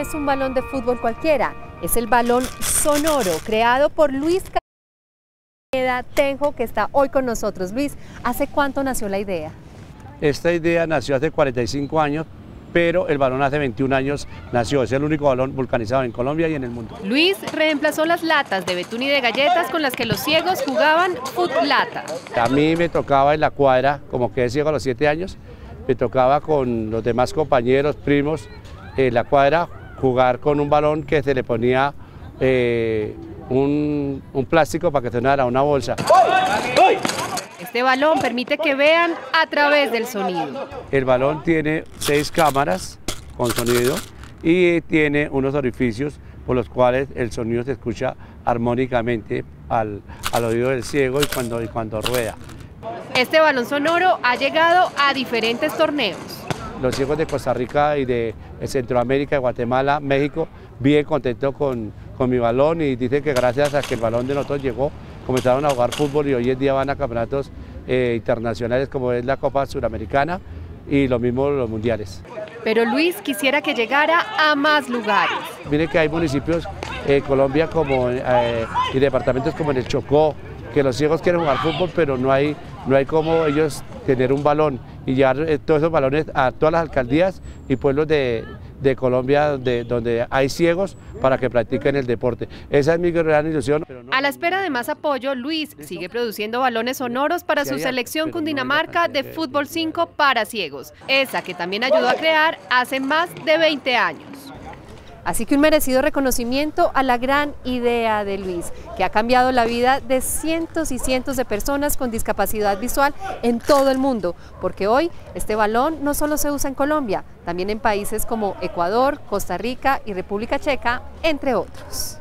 es un balón de fútbol cualquiera, es el balón sonoro creado por Luis Caldera Tenjo, que está hoy con nosotros. Luis, ¿hace cuánto nació la idea? Esta idea nació hace 45 años, pero el balón hace 21 años nació. Es el único balón vulcanizado en Colombia y en el mundo. Luis reemplazó las latas de betún y de galletas con las que los ciegos jugaban futlata. A mí me tocaba en la cuadra, como quedé ciego a los 7 años, me tocaba con los demás compañeros, primos, en la cuadra jugar con un balón que se le ponía un plástico para que sonara, una bolsa. ¡Ay! ¡Ay! Este balón permite que vean a través del sonido. El balón tiene 6 cámaras con sonido y tiene unos orificios por los cuales el sonido se escucha armónicamente al oído del ciego y cuando rueda. Este balón sonoro ha llegado a diferentes torneos. Los ciegos de Costa Rica y de Centroamérica, Guatemala, México, bien contentos con mi balón y dicen que gracias a que el balón de nosotros llegó, comenzaron a jugar fútbol y hoy en día van a campeonatos internacionales como es la Copa Suramericana y lo mismo los mundiales. Pero Luis quisiera que llegara a más lugares. Mire que hay municipios en Colombia como, y departamentos como en el Chocó, que los ciegos quieren jugar fútbol pero no hay como ellos tener un balón y llevar todos esos balones a todas las alcaldías y pueblos de Colombia donde hay ciegos para que practiquen el deporte. Esa es mi gran ilusión. A la espera de más apoyo, Luis sigue produciendo balones sonoros para su selección Cundinamarca de fútbol 5 para ciegos, esa que también ayudó a crear hace más de 20 años. Así que un merecido reconocimiento a la gran idea de Luis, que ha cambiado la vida de cientos y cientos de personas con discapacidad visual en todo el mundo, porque hoy este balón no solo se usa en Colombia, también en países como Ecuador, Costa Rica y República Checa, entre otros.